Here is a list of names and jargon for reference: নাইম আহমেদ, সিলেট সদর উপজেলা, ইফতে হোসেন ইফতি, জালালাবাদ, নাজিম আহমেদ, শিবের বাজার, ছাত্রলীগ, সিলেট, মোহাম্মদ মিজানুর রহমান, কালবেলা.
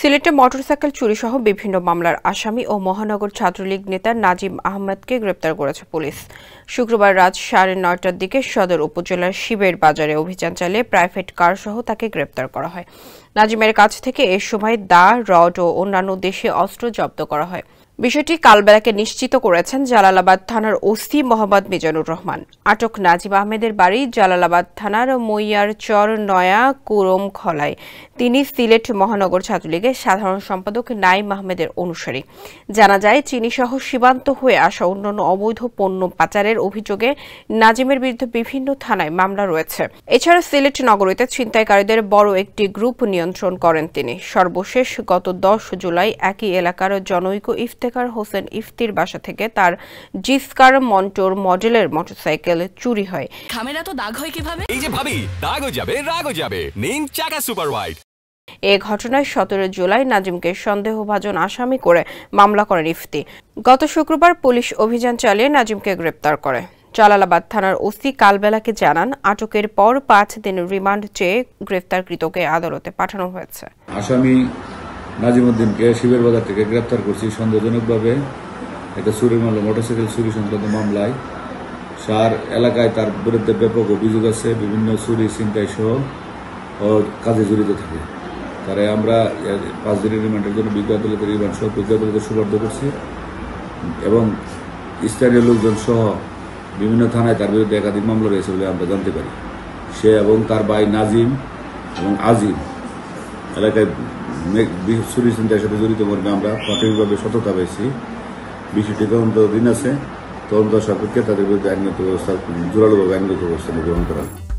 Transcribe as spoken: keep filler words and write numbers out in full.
সিলেটে মোটরসাইকেল চুরিসহ বিভিন্ন মামলার আসামি ও মহানগর ছাত্রলীগ নেতা নাজিম আহমেদকে গ্রেপ্তার করেছে পুলিশ। শুক্রবার রাত সাড়ে নয়টার দিকে সদর উপজেলার শিবের বাজারে অভিযান চালিয়ে প্রাইভেট কারসহ তাকে গ্রেপ্তার করা হয়। নাজিমের কাছ থেকে এ সময় দা, রড ও অন্যান্য দেশীয় অস্ত্র জব্দ করা হয়। বিষয়টি কালবেলাকে নিশ্চিত করেছেন জালালাবাদ থানার ওসি মোহাম্মদ মিজানুর রহমান। আটক নাজিম আহমেদের বাড়ি জালালাবাদ থানার মইয়ারচর নয়া কুরমখলায়। তিনি সিলেট মহানগর ছাত্রলীগের সাধারণ সম্পাদক নাইম আহমেদের অনুসারী। জানা যায়, চিনিসহ সীমান্ত হয়ে আসা অন্যান্য অবৈধ পণ্য পাচারের অভিযোগে নাজিমের বিরুদ্ধে বিভিন্ন থানায় মামলা রয়েছে। এছাড়া সিলেট নগরীতে ছিনতাইকারীদের বড় একটি গ্রুপ নিয়ন্ত্রণ করেন তিনি। সর্বশেষ গত দশ জুলাই একই এলাকার জনৈক ইফতে হোসেন ইফতির বাসা থেকে তার জিস্কার মন্টোর মডেলের মোটরসাইকেল চুরি হয়। খামেরা তো দাগ হয় কিভাবে? এই যে ভাবি, দাগ হয়ে যাবে, রাগ হয়ে যাবে, নিন চাকা সুপার ওয়াইড। এ ঘটনায় সতেরো জুলাই নাজিমকে সন্দেহভাজন আসামি করে মামলা করেন ইফতি। গত শুক্রবার পুলিশ অভিযান চালিয়ে নাজিমকে গ্রেপ্তার করে। জালালাবাদ থানার ওসি কালবেলাকে জানান, আটকের পর পাঁচ দিন রিমান্ড চেয়ে গ্রেফতারকৃতকে আদালতে পাঠানো হয়েছে। আসামি নাজিম উদ্দিনকে শিবের বাজার থেকে গ্রেপ্তার করছি সন্দেহজনকভাবে একটা চুরির মামলা, মোটরসাইকেল চুরি সংক্রান্ত মামলায়। সার এলাকায় তার বিরুদ্ধে ব্যাপক অভিযোগ আছে, বিভিন্ন চুরি ছিনতাই সহ ও কাজে জড়িত থাকে। তারে আমরা পাঁচ দিনের রিমান্ডের জন্য বিজ্ঞ আদালতের রিমান্ড সহ বিজ্ঞ আদালতে সুবদ্ধ করছি এবং স্থানীয় লোকজন সহ বিভিন্ন থানায় তার বিরুদ্ধে একাধিক মামলা রয়েছে বলে আমরা জানতে পারি। সে এবং তার ভাই নাজিম এবং আজিম এলাকায় চুরি চিন্তার সাথে জড়িত মর্মে আমরা প্রাথমিকভাবে সততা পেয়েছি। বিষয়টি তদন্ত দিন আছে, তদন্ত সাপেক্ষে তাদের বিরুদ্ধে আইনগত ব্যবস্থা জোরালোভাবে আইনগত ব্যবস্থা গ্রহণ করা।